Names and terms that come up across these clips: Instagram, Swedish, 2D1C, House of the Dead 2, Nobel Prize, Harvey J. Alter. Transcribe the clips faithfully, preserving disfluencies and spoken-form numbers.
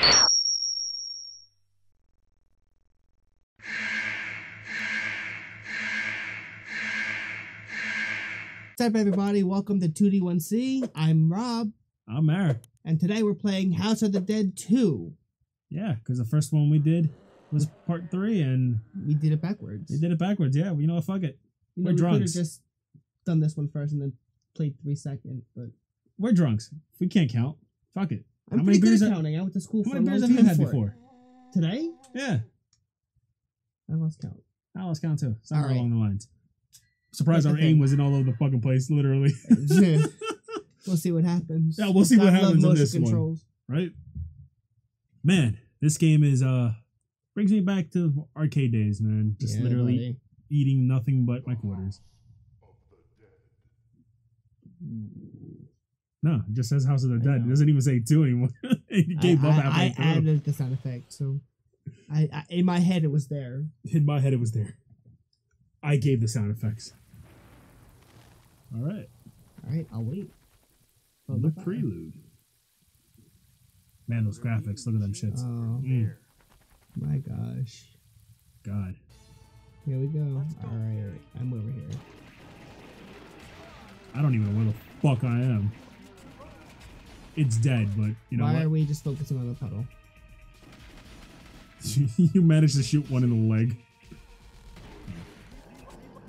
What's up, everybody? Welcome to two D one C. I'm Rob. I'm Eric. And today we're playing House of the Dead two. Yeah, because the first one we did was part three, and we did it backwards. We did it backwards. Yeah, well, you know what? Fuck it. You know, we're we drunks. Could have just done this one first and then played three second, but we're drunks. We can't count. Fuck it. I'm how pretty many good at counting. I went to school for a long time. How many beers have you had before? Today? Yeah. I lost count. I lost count too. Somewhere right. along the lines. Surprise! Our aim was in all over the fucking place, literally. Yeah. We'll see what happens. Yeah, we'll see God what happens in this controls. one, right? Man, this game is uh brings me back to arcade days, man. Just yeah, literally buddy. eating nothing but my quarters. No, it just says House of the Dead. It doesn't even say two anymore. It gave I, up I, I added the sound effect, so I, I in my head it was there. In my head it was there. I gave the sound effects. All right. All right, I'll wait. Well, the prelude. Man, those graphics. Look at them shits. Oh, mm. my gosh. God. Here we go. go. All right, I'm over here. I don't even know where the fuck I am. It's dead, but you know Why what? are we just focusing on the puddle? You managed to shoot one in the leg.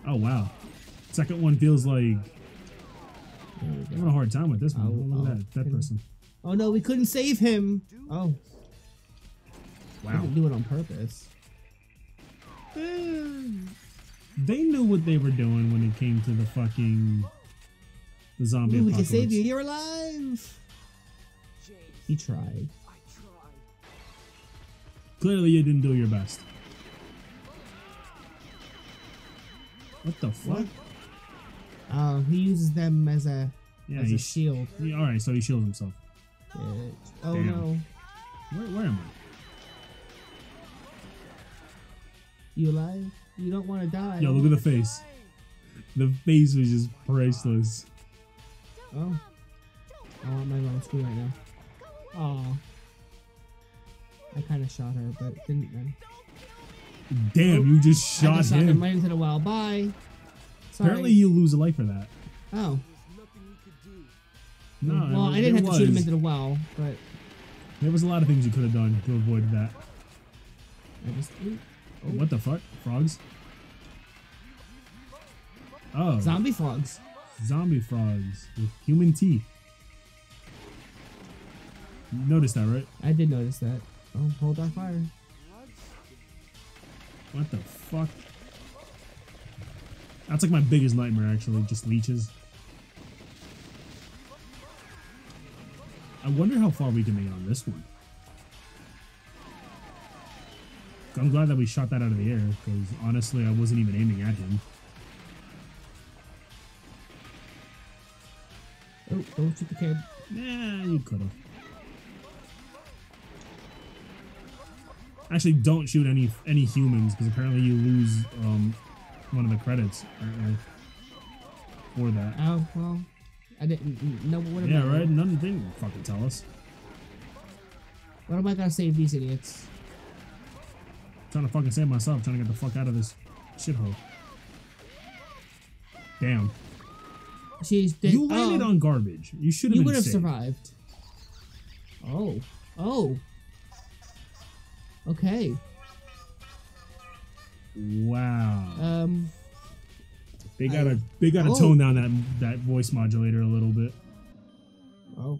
Oh, wow. Second one feels like... I'm having a hard time with this one. Oh, Look oh, at that, that person. Oh, no, we couldn't save him. Oh. Wow. They didn't do it on purpose. They knew what they were doing when it came to the fucking... The zombie Ooh, apocalypse. We can save you. You're alive. He tried. I tried. Clearly, you didn't do your best. What the fuck? Oh, uh, he uses them as a yeah, as he, a shield. He, all right, so he shields himself. Yeah. Oh Damn. no! Where, where am I? You alive? You don't want to die. Yo, look at the face. The face was just priceless. Oh, I want my mom to be right now. Oh, I kind of shot her, but didn't then. Damn, you just shot, I just shot him. him right into the wild. Bye. Sorry. Apparently, you lose a life for that. Oh. No. Well, I, mean, I didn't have was. to shoot him into the well, but there was a lot of things you could have done to avoid that. I just. Ooh, oh. What the fuck? Frogs. Oh. Zombie frogs. Zombie frogs with human teeth. You noticed that, right? I did notice that. Oh, hold our fire. What the fuck? That's like my biggest nightmare, actually, just leeches. I wonder how far we can make it on this one. I'm glad that we shot that out of the air, because honestly, I wasn't even aiming at him. Oh, don't shoot the kid. Nah, you could've. Actually, don't shoot any any humans, because apparently you lose um, one of the credits for that. Oh, well, I didn't know what about Yeah, right? That? None didn't fucking tell us. What am I going to save these idiots? I'm trying to fucking save myself, trying to get the fuck out of this shithole. Damn. She's dead. You landed oh. on garbage. You should have You would have survived. Oh. Oh. Okay. Wow. Um. They gotta, I, they gotta oh. tone down that that voice modulator a little bit. Oh.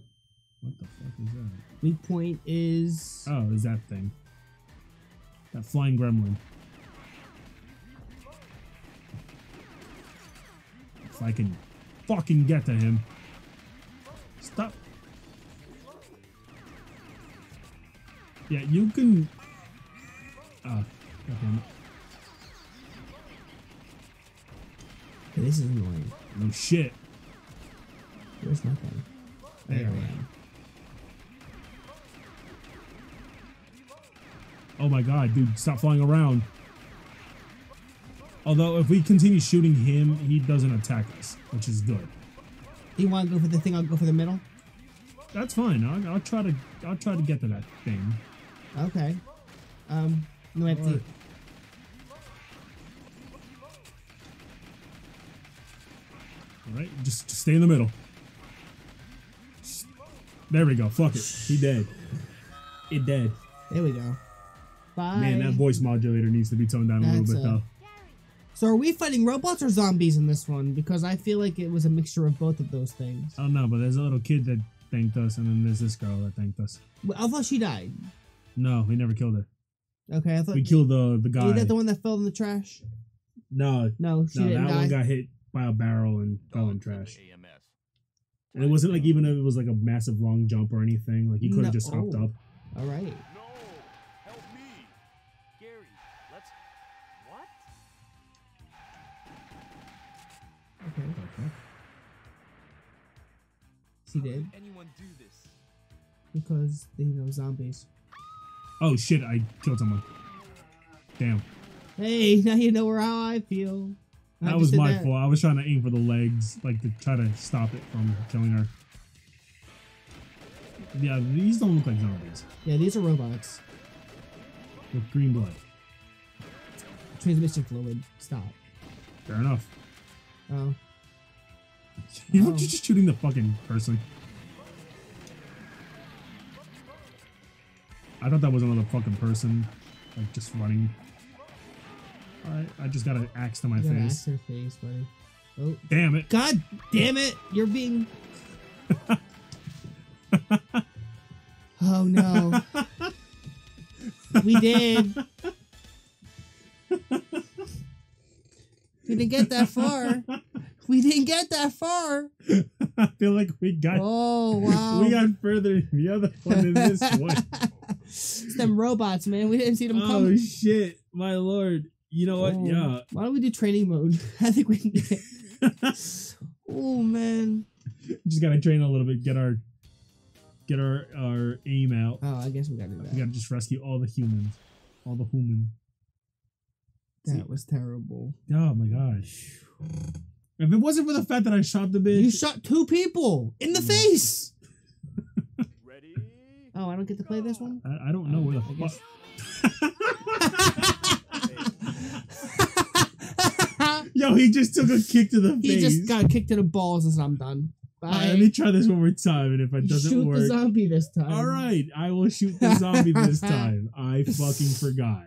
What the fuck is that? Weak point is. Oh, is that thing? That flying gremlin. If I can fucking get to him. Stop. Yeah, you can. Oh, okay. This is annoying. No shit. Where's my thing? There, there I am. Oh my god, dude, stop flying around. Although, if we continue shooting him, he doesn't attack us, which is good. You want to go for the thing? I'll go for the middle. that's fine. I'll, I'll try to. I'll try to get to that thing. Okay. Um. Let's see. All right. Just, just stay in the middle. There we go. Fuck it. He dead. It dead. There we go. Bye. Man, that voice modulator needs to be toned down a that's little bit a though. So are we fighting robots or zombies in this one? Because I feel like it was a mixture of both of those things. I don't know, but there's a little kid that thanked us, and then there's this girl that thanked us. Well, I thought she died. No, we never killed her. Okay, I thought... We killed the the guy. Is that the one that fell in the trash? No. No, she no, didn't that die. One got hit by a barrel and fell oh, in trash. A M F. And it wasn't like even if it was like a massive long jump or anything. Like, he could have no. just hopped oh. up. All right. Okay. Okay. She did. Anyone do this? Because they know zombies. Oh shit! I killed someone. Damn. Hey, now you know where how I feel. That was my fault. I was trying to aim for the legs, like to try to stop it from killing her. Yeah, these don't look like zombies. Yeah, these are robots with green blood. Transmission fluid. Stop. Fair enough. Oh. You oh. were just shooting the fucking person. I thought that was another fucking person, like just running. Alright, I just got an axe to my you face. Got an axe to your face, buddy. Oh. Damn it. God damn it! You're being. Oh no. We did. We didn't get that far. We didn't get that far. I feel like we got. Oh wow! We got further than the other one in this one. It's them robots, man. We didn't see them oh, coming. Oh shit, my lord! You know what? Oh. Yeah. Why don't we do training mode? I think we can get. Oh man. Just gotta train a little bit. Get our, get our our aim out. Oh, I guess we gotta do that. We gotta just rescue all the humans, all the humans. That was terrible. Oh my gosh. If it wasn't for the fact that I shot the bitch. You shot two people in the face. Ready? Oh, I don't get to play this one? I, I don't know uh, where the fuck. Yo, he just took a kick to the he face. He just got kicked to the balls and said, I'm done. Bye. All right, let me try this one more time, and if it doesn't shoot work. Shoot the zombie this time. All right, I will shoot the zombie this time. I fucking forgot.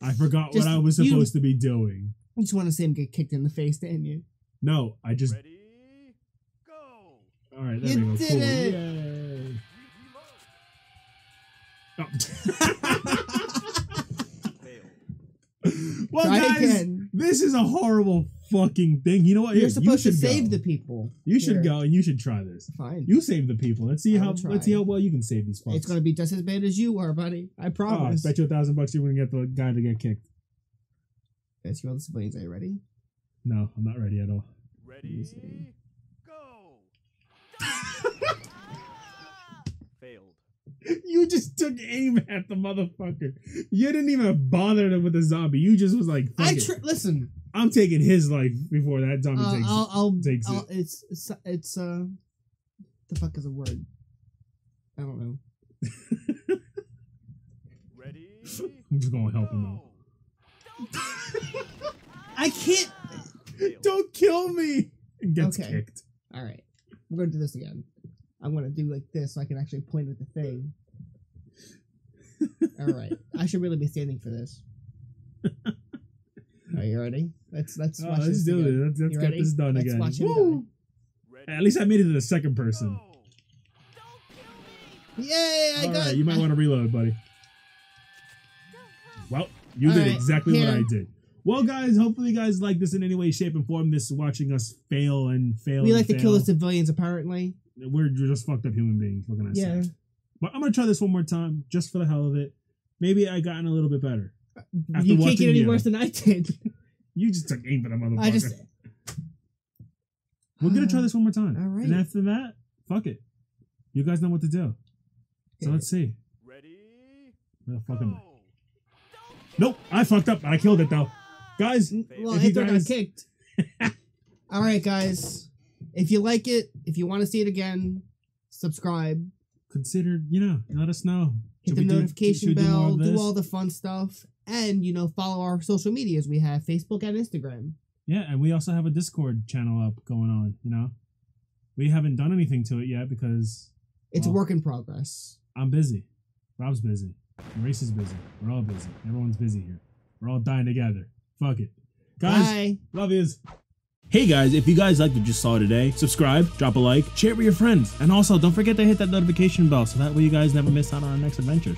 I forgot just, what I was supposed you, to be doing. You just want to see him get kicked in the face, didn't you? No, I just... Ready, go! Alright, there you we go. Did cool. it! Yay. Oh. Well, Try guys, again. This is a horrible fucking thing. You know what? You're Here, supposed you to save go. the people. You should Here. go and you should try this. Fine. You save the people. Let's see I'll how try. let's see how well you can save these folks. It's gonna be just as bad as you are, buddy. I promise. Oh, I bet you a thousand bucks you wouldn't get the guy to get kicked. Yes, you all the civilians. Are you ready? No, I'm not ready at all. Ready? Go. Failed. You just took aim at the motherfucker. You didn't even bother them with the zombie. You just was like, I tr it. listen. I'm taking his life before that zombie uh, takes, I'll, I'll, takes I'll, it. It's, it's, it's, uh, the fuck is a word? I don't know. Ready? I'm just gonna help him out. I can't. Don't kill me. It gets okay. kicked. Alright. We're gonna do this again. I'm gonna do like this so I can actually point at the thing. Alright. I should really be standing for this. Are you ready? Let's let's oh, watch let's this do again. it. Let's, let's get ready? this done let's again. Watch him die. At least I made it to the second person. No. Don't kill me. Yay! I All got. Right, you might I... want to reload, buddy. Well, you All did right, exactly here. what I did. Well, guys, hopefully you guys like this in any way, shape, and form. This watching us fail and fail. We and like fail. to kill the civilians, apparently. We're just fucked up human beings. What can I yeah. say? But I'm gonna try this one more time, just for the hell of it. Maybe I gotten a little bit better. After you can't get any you. worse than I did. You just took aim for the motherfucker. I just... We're uh, gonna try this one more time. All right. And after that, fuck it. You guys know what to do. Hit so let's it. see. Ready? Where the fuck am I? Nope, I fucked up. I killed it though, guys. Well, if after guys... I got kicked. All right, guys. If you like it, if you want to see it again, subscribe. Consider, you know, let us know. Hit the notification bell, do all the fun stuff, and, you know, follow our social medias. We have Facebook and Instagram. Yeah, and we also have a Discord channel up going on, you know. We haven't done anything to it yet because... It's well, a work in progress. I'm busy. Rob's busy. Maurice is busy. We're all busy. Everyone's busy here. We're all dying together. Fuck it. Guys, bye. Love yous. Hey guys, if you guys liked what you saw today, subscribe, drop a like, share it with your friends, and also don't forget to hit that notification bell so that way you guys never miss out on our next adventure.